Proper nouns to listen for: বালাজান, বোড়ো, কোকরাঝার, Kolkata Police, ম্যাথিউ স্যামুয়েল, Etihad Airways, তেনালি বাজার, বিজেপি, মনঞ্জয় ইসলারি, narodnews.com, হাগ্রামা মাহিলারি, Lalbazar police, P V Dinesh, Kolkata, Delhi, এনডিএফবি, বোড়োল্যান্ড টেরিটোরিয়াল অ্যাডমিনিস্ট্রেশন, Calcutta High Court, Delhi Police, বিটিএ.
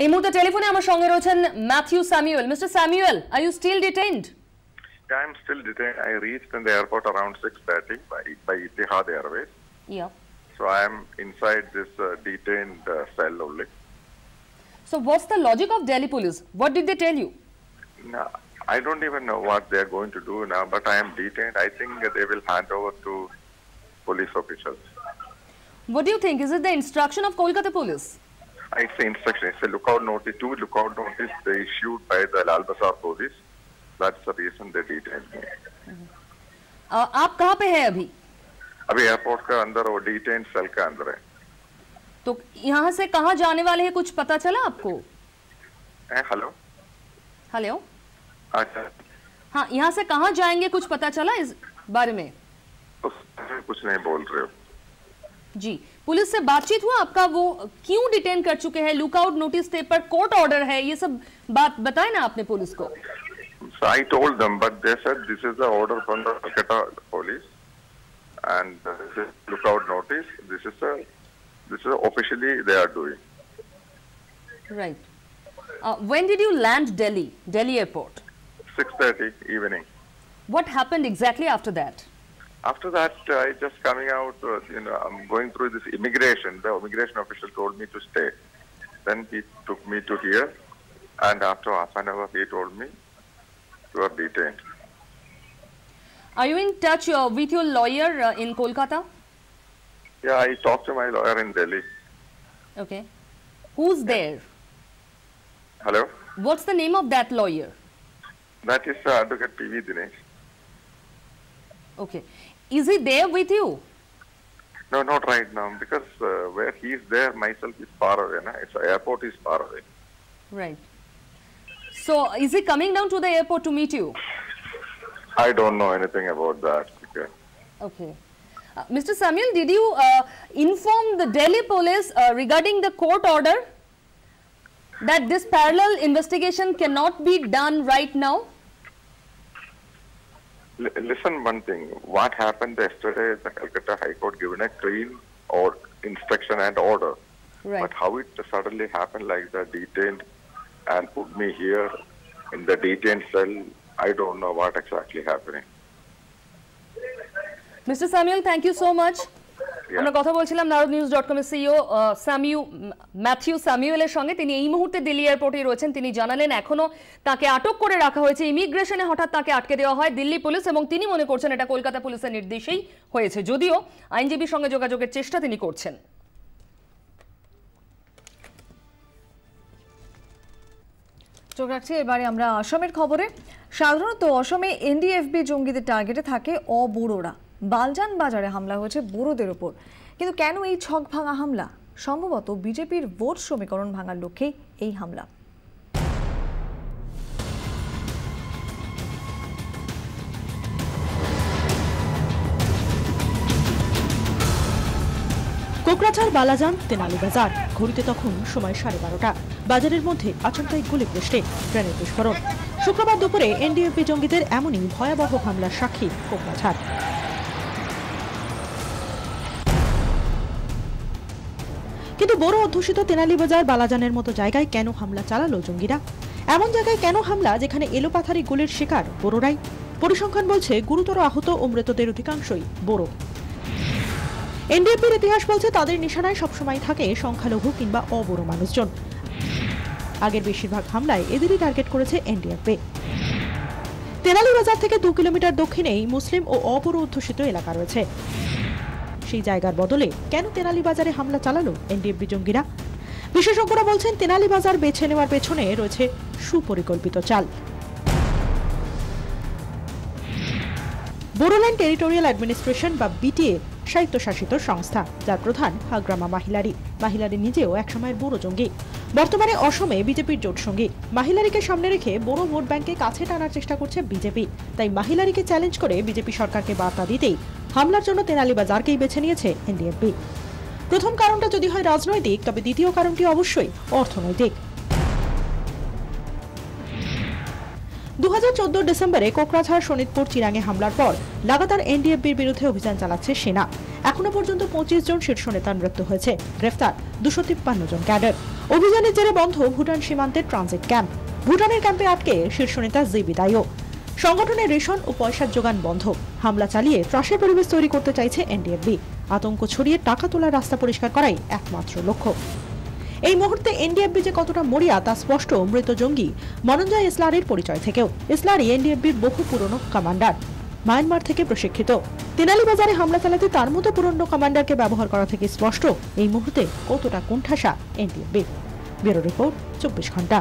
এই মুহূর্তে টেলিফোনে আমার সঙ্গে রয়েছেন ম্যাথিউ স্যামুয়েল। Mister Samuel, are you still detained? I am still detained. I reached in the airport around 6:30 by Etihad Airways. Yeah. So I am inside this detained cell only. So what's the logic of Delhi Police? What did they tell you? No, I don't even know what they are going to do now. But I am detained. I think they will hand over to police officials. What do you think? Is it the instruction of Kolkata Police? It's the instruction. It's a lookout notice. Two lookout notices they issued by the Lalbazar police. That's the reason they detained me. आप कहाँ पे हैं अभी? अभी airport का अंदर वो detained cell का अंदर है। तो यहाँ से कहाँ जाने वाले हैं कुछ पता चला आपको? हेलो। हेलो। अच्छा। हाँ, यहाँ से कहाँ जाएंगे कुछ पता चला इस बारे में? कुछ नहीं बोल रहे हो। जी, पुलिस से बातचीत हुआ आपका? वो क्यों डिटेन कर चुके हैं? लुकआउट नोटिस थे पर कोर्ट ऑर्डर है, ये सब बात बताए ना आपने पुलिस को? So I told them, but they said this is the order from the Calcutta Police, and this is lookout notice. This is officially they are doing. Right. When did you land Delhi Airport? 6:30 evening. What happened exactly after that? After that, I just coming out. I'm going through this immigration. The immigration official told me to stay. Then he took me to here, and after half an hour, he told me you are detained. Are you in touch with your lawyer in Kolkata? Yeah, I talked to my lawyer in Delhi. Okay. Who's there? Hello? What's the name of that lawyer? That is Advocate P V Dinesh. Okay. Is he there with you? No, not right now, because where he is there, myself is far away. Na? It's airport is far away. Right. So, is he coming down to the airport to meet you? I don't know anything about that. Okay. Mr. Samuel, did you inform the Delhi police regarding the court order that this parallel investigation cannot be done right now? Listen, one thing. What happened yesterday, the Calcutta High Court given a clean or instruction and order. Right. But how it suddenly happened like that, detained and put me here in the detained cell, I don't know what exactly happening. Mr. Samuel, thank you so much. আমরা কথা বলছিলাম narodnews.com এর CEO Matthew স্যামুয়েলের সঙ্গে। তিনি এই মুহূর্তে দিল্লি এয়ারপোর্টে রয়েছেন। তিনি জানালেন এখনো তাকে আটক করে রাখা হয়েছে। ইমিগ্রেশনে হঠাৎ তাকে আটকে দেওয়া হয় দিল্লি পুলিশ, এবং তিনি মনে করছেন এটা কলকাতা পুলিশের নির্দেশেই হয়েছে, যদিও আইনজীবীর সঙ্গে যোগাযোগের চেষ্টা তিনি করছেন। চোখ রাখছি এবারে আমরা আসামের খবরে। সাধারণত অসমে এনডিএফবি জঙ্গিদের টার্গেটে থাকে অবোড়োরা। বালজান বাজারে হামলা হয়েছে বোড়োদের উপর, কিন্তু কেন এই ছক ভাঙা হামলা? সম্ভবত বিজেপির ভোট সমীকরণ ভাঙার লক্ষ্যেই এই হামলা। কোকরাঝার বালাজান তেনালি বাজার, ঘড়িতে তখন সময় 12:30। বাজারের মধ্যে আচমকাই গুলিবৃষ্টি, গ্রেনেড বিস্ফোরণ। শুক্রবার দুপুরে এনডিএফবি জঙ্গিদের এমনই ভয়াবহ হামলার সাক্ষী কোকরাঝার। কিন্তু বড় অধ্যুষিত তেনালি বাজার বালাজানের মতো জায়গায় কেন হামলা চালালো জঙ্গিরা? এমন জায়গায় কেন হামলা যেখানে এলোপাথারি গুলির শিকার বোড়োরাই? পরিসংখ্যান বলছে গুরুতর আহত ও মৃতদের অধিকাংশই বোড়ো। এনডিএফবির ইতিহাস বলছে তাদের নিশানায় সবসময় থাকে সংখ্যালঘু কিংবা অবোড়ো মানুষজন। আগের বেশিরভাগ হামলায় এদেরই টার্গেট করেছে এনডিএফবি। তেনালি বাজার থেকে 2 কিলোমিটার দক্ষিণেই মুসলিম ও অবোড়ো অধ্যুষিত এলাকা রয়েছে। সেই জায়গার বদলে কেন তেনালি বাজারে হামলা চালালো এনডিএফবি জঙ্গিরা? বিশেষজ্ঞরা বলছেন তেনালি বাজার বেছে নেওয়ার পেছনে রয়েছে সুপরিকল্পিত চাল। বোড়োল্যান্ড টেরিটোরিয়াল অ্যাডমিনিস্ট্রেশন বা বিটিএ স্বায়ত্তশাসিত সংস্থা, যার প্রধান হাগ্রামা মাহিলারি। মাহিলারি নিজেও একসময়ের বোড়ো জঙ্গি, বর্তমানে অসমে বিজেপির জোট সঙ্গী। মাহিলারিকে সামনে রেখে বোড়ো ভোট ব্যাংকে কাছে টানার চেষ্টা করছে বিজেপি। তাই মাহিলারিকে চ্যালেঞ্জ করে বিজেপি সরকারকে বার্তা দিতেই হামলার জন্য তেনালি বাজারকেই বেছে নিয়েছে এনডিএফবি। প্রথম কারণটা যদি হয় রাজনৈতিক, তবে দ্বিতীয় কারণটি অবশ্যই অর্থনৈতিক। 2014 ডিসেম্বরে কোকরাঝার, শোনিতপুর, চিরাঙে হামলার পর লাগাতার এনডিএফবির বিরুদ্ধে অভিযান চালাচ্ছে সেনা। এখনো পর্যন্ত 25 জন শীর্ষ নেতার মৃত্যু হয়েছে, গ্রেফতার 253 জন ক্যাডার। অভিযানের জেরে বন্ধ ভুটান সীমান্তে ট্রানজিট ক্যাম্প, ভুটানের ক্যাম্পে আটকে শীর্ষ নেতা জিবিদায়ও। সংগঠনের রেশন ও পয়সার যোগান বন্ধ, হামলা চালিয়ে ত্রাসের পরিবেশ তৈরি করতে চাইছে এনডিএফবি। আতঙ্ক ছড়িয়ে টাকা তোলার রাস্তা পরিষ্কার করাই একমাত্র লক্ষ্য। এই মুহূর্তে এনডিএফবি যে কতটা মরিয়া তা স্পষ্ট মৃত জঙ্গি মনঞ্জয় ইসলারির পরিচয় থেকেও। ইসলারি এনডিএফবির বহু পুরনো কমান্ডার, মায়ানমার থেকে প্রশিক্ষিত। তেনালি বাজারে হামলা চালাতে তার মতো পুরনো কমান্ডারকে ব্যবহার করা থেকে স্পষ্ট এই মুহূর্তে কতটা কোণঠাসা এনডিএফবি। ব্যুরো রিপোর্ট, 24 ঘন্টা।